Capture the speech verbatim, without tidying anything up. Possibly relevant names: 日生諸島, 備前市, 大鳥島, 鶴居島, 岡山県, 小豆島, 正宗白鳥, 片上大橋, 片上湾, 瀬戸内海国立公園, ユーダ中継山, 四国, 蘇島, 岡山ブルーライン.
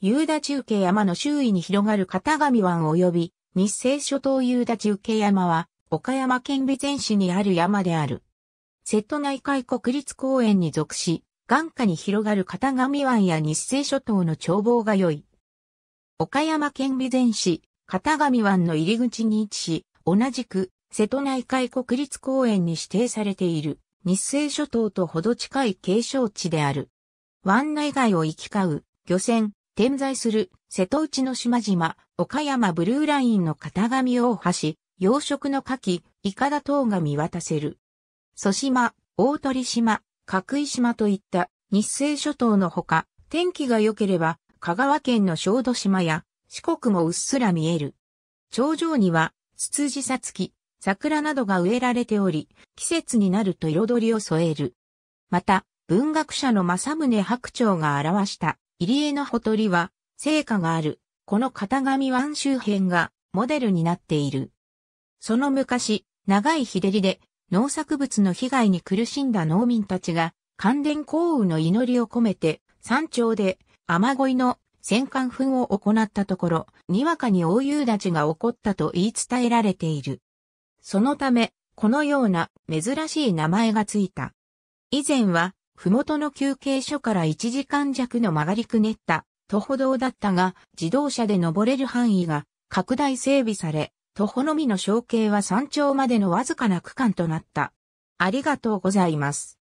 ユーダ中継山の周囲に広がる片上湾及び日生諸島ユーダ中継山は岡山県備前市にある山である。瀬戸内海国立公園に属し、眼下に広がる片上湾や日生諸島の眺望が良い。岡山県備前市、片上湾の入り口に位置し、同じく瀬戸内海国立公園に指定されている日生諸島とほど近い景勝地である。湾内外を行き交う漁船、点在する瀬戸内の島々、岡山ブルーラインの片上大橋、養殖の牡蠣、イカダ等が見渡せる。蘇島、大鳥島、鶴居島といった日生諸島のほか、天気が良ければ香川県の小豆島や四国もうっすら見える。頂上にはツツジサツキ、桜などが植えられており、季節になると彩りを添える。また、文学者の正宗白鳥が表した入江のほとりは、生家がある、この片上湾周辺がモデルになっている。その昔、長い日照りで農作物の被害に苦しんだ農民たちが、感電降雨の祈りを込めて、山頂で雨乞いの戦艦噴を行ったところ、にわかに大夕立が起こったと言い伝えられている。そのため、このような珍しい名前がついた。以前は、ふもとの休憩所からいちじかん弱の曲がりくねった徒歩道だったが、自動車で登れる範囲が拡大整備され、徒歩のみの小径は山頂までのわずかな区間となった。ありがとうございます。